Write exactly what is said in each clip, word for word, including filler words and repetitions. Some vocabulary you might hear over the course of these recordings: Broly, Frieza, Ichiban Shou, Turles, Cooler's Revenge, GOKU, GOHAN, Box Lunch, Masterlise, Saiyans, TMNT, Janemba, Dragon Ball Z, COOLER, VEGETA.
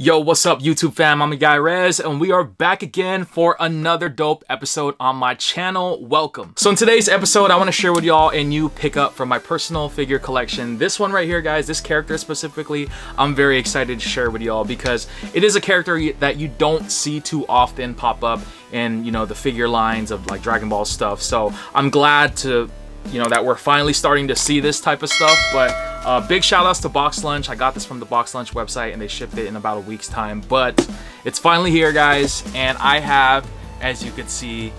Yo, what's up YouTube fam? I'm your guy Rez, and we are back again for another dope episode on my channel. Welcome. So in today's episode, I want to share with y'all a new pickup from my personal figure collection. This one right here, guys, this character specifically, I'm very excited to share with y'all because it is a character that you don't see too often pop up in, you know, the figure lines of like Dragon Ball stuff. So I'm glad to, you know, that we're finally starting to see this type of stuff, but Uh, big shout outs to Box Lunch. I got this from the Box Lunch website and they shipped it in about a week's time, but it's finally here, guys, and I have, as you can see,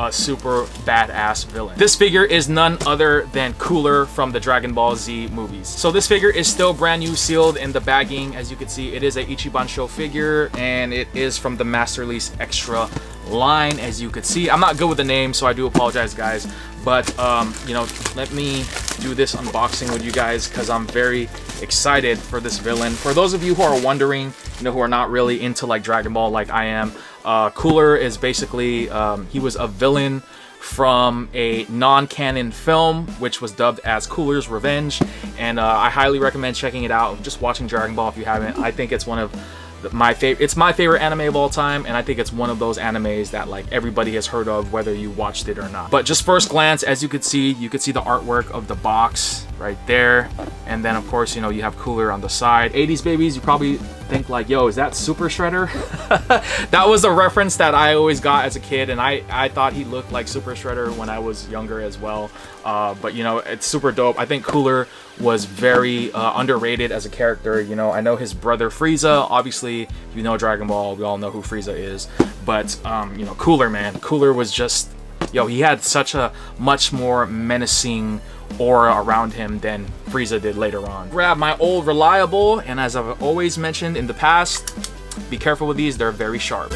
a super badass villain. This figure is none other than Cooler from the Dragon Ball Z movies. So this figure is still brand new, sealed in the bagging. As you can see, it is a Ichiban Shou figure and it is from the Masterlise Extra line. As you can see, I'm not good with the name, so I do apologize, guys, but um, you know, let me do this unboxing with you guys because I'm very excited for this villain. For those of you who are wondering, you know, who are not really into like Dragon Ball like I am, Uh, Cooler is basically, um, he was a villain from a non-canon film, which was dubbed as Cooler's Revenge. And uh, I highly recommend checking it out. Just watching Dragon Ball if you haven't. I think it's one of my favorite, it's my favorite anime of all time. And I think it's one of those animes that like everybody has heard of, whether you watched it or not. But just first glance, as you could see, you could see the artwork of the box right there. And then of course, you know, you have Cooler on the side. eighties babies, you probably think like, yo, is that Super Shredder? That was a reference that I always got as a kid, and I, I thought he looked like Super Shredder when I was younger as well. Uh, but you know, it's super dope. I think Cooler was very uh, underrated as a character. You know, I know his brother Frieza, obviously, if you know Dragon Ball, we all know who Frieza is. But um, you know, Cooler, man, Cooler was just, yo, he had such a much more menacing aura around him than Frieza did later on. Grab my old reliable, and as I've always mentioned in the past, be careful with these, they're very sharp.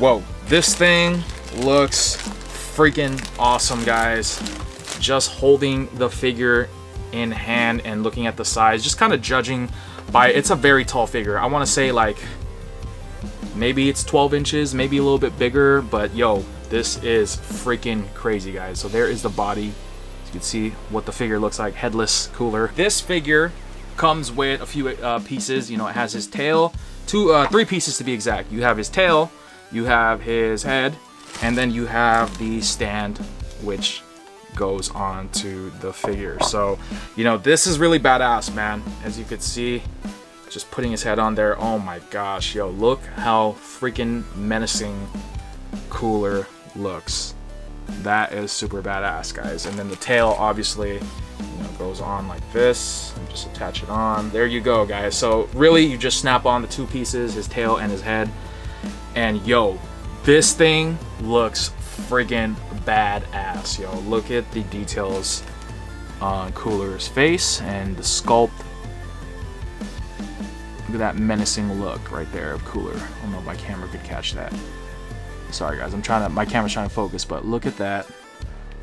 Whoa, this thing looks freaking awesome, guys. Just holding the figure in hand and looking at the size, just kind of judging by, it's a very tall figure. I want to say like maybe it's twelve inches, maybe a little bit bigger, but yo, this is freaking crazy, guys. So there is the body, as you can see what the figure looks like, headless Cooler. This figure comes with a few uh, pieces. You know, it has his tail, two uh, three pieces to be exact. You have his tail, you have his head, and then you have the stand which goes on to the figure. So, you know, this is really badass, man. As you could see, just putting his head on there. Oh my gosh, yo, look how freaking menacing Cooler looks. That is super badass, guys. And then the tail, obviously, you know, goes on like this. And just attach it on. There you go, guys. So really, you just snap on the two pieces, his tail and his head. And yo, this thing looks freaking badass, yo. Look at the details on Cooler's face and the sculpt. Look at that menacing look right there of Cooler. I don't know if my camera could catch that. Sorry, guys, I'm trying to, my camera's trying to focus, but look at that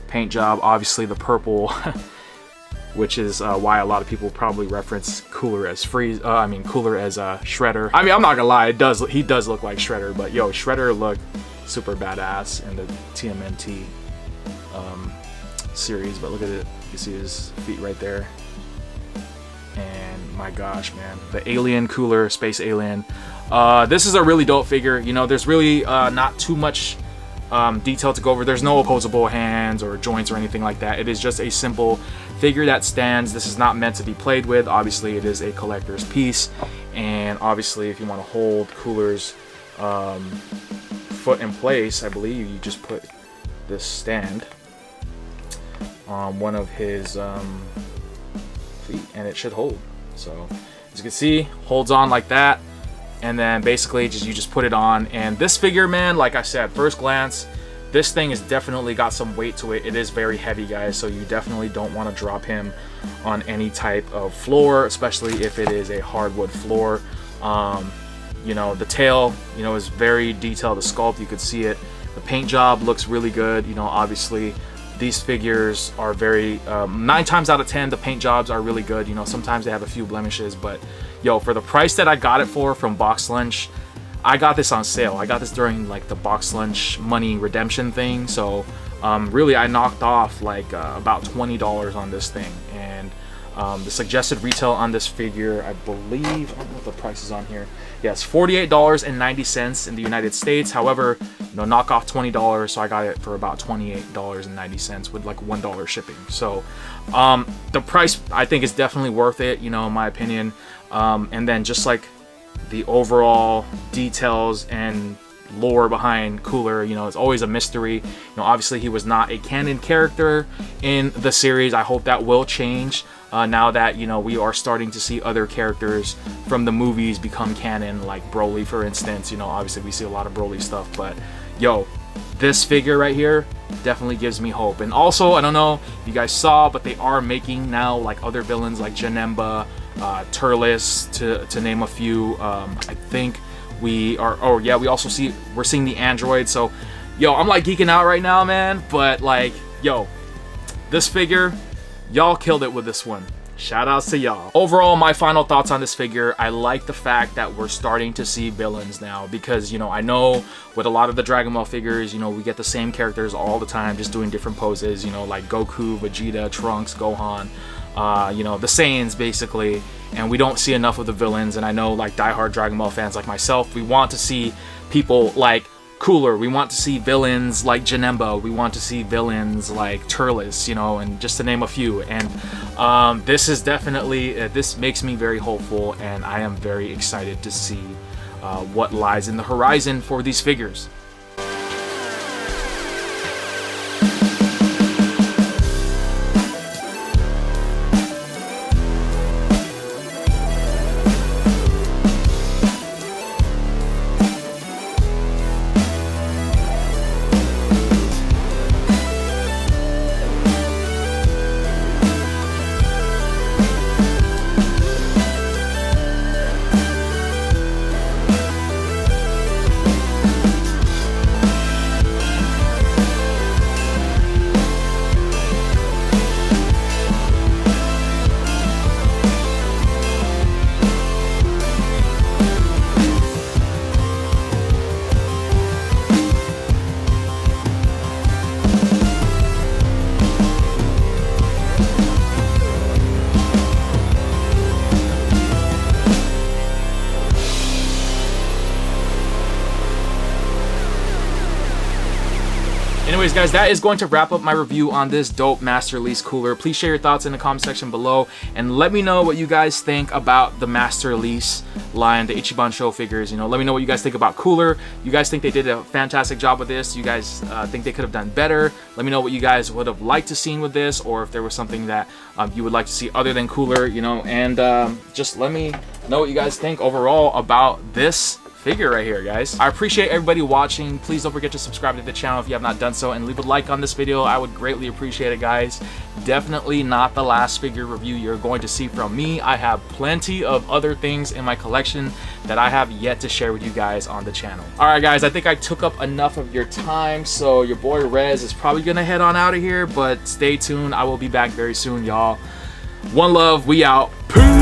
paint job. Obviously the purple, which is uh, why a lot of people probably reference Cooler as Frieza, uh, I mean Cooler as uh, Shredder. I mean, I'm not gonna lie, it does, he does look like Shredder, but yo, Shredder looked super badass in the T M N T um, series. But look at it, you see his feet right there. And my gosh, man, the alien Cooler, space alien. Uh, this is a really dope figure. You know, there's really uh, not too much um, detail to go over. There's no opposable hands or joints or anything like that. It is just a simple figure that stands. This is not meant to be played with. Obviously, it is a collector's piece. And obviously, if you want to hold Cooler's um, foot in place, I believe you just put this stand on one of his um, feet and it should hold. So as you can see, holds on like that, and then basically just you just put it on. And this figure, man, like I said, first glance, this thing has definitely got some weight to it. It is very heavy, guys, so you definitely don't want to drop him on any type of floor, especially if it is a hardwood floor. um, You know, the tail, you know, is very detailed. The sculpt, you could see it. The paint job looks really good. You know, obviously, these figures are very, um, nine times out of ten, the paint jobs are really good. You know, sometimes they have a few blemishes, but yo, for the price that I got it for from Box Lunch, I got this on sale. I got this during like the Box Lunch money redemption thing. So um, really I knocked off like uh, about twenty dollars on this thing. And um, the suggested retail on this figure, I believe, I don't know if the price is on here. Yes, forty-eight dollars and ninety cents in the United States. However, you know, knock off twenty dollars. So I got it for about twenty-eight dollars and ninety cents with like one dollar shipping. So um, the price I think is definitely worth it, you know, in my opinion. Um, and then just like the overall details and lore behind Cooler, you know, it's always a mystery. You know, obviously he was not a canon character in the series. I hope that will change uh, now that, you know, we are starting to see other characters from the movies become canon, like Broly, for instance. You know, obviously we see a lot of Broly stuff, but yo, this figure right here definitely gives me hope. And also, I don't know if you guys saw, but they are making now like other villains like Janemba, uh, Turles, to, to name a few. Um, I think we are, oh yeah, we also see, we're seeing the android. So yo, I'm like geeking out right now, man. But like, yo, this figure, y'all killed it with this one. Shout outs to y'all. Overall, my final thoughts on this figure, I like the fact that we're starting to see villains now, because, you know, I know with a lot of the Dragon Ball figures, you know, we get the same characters all the time, just doing different poses, you know, like Goku, Vegeta, Trunks, Gohan, uh, you know, the Saiyans basically, and we don't see enough of the villains. And I know like diehard Dragon Ball fans like myself, we want to see people like Cooler, we want to see villains like Janemba, we want to see villains like Turles, you know, and just to name a few. And um, this is definitely, uh, this makes me very hopeful, and I am very excited to see uh, what lies in the horizon for these figures. Anyways, guys, that is going to wrap up my review on this dope Masterlise Cooler. Please share your thoughts in the comment section below, and let me know what you guys think about the Masterlise line, the Ichiban Shou figures. You know, let me know what you guys think about Cooler. You guys think they did a fantastic job with this? You guys uh, think they could have done better? Let me know what you guys would have liked to seen with this, or if there was something that um, you would like to see other than Cooler, you know, and um, just let me know what you guys think overall about this figure right here, guys. I appreciate everybody watching. Please don't forget to subscribe to the channel if you have not done so, and leave a like on this video. I would greatly appreciate it, guys. Definitely not the last figure review you're going to see from me. I have plenty of other things in my collection that I have yet to share with you guys on the channel. All right, guys, I think I took up enough of your time, so your boy Rez is probably gonna head on out of here, but stay tuned. I will be back very soon, y'all. One love, we out. Peace.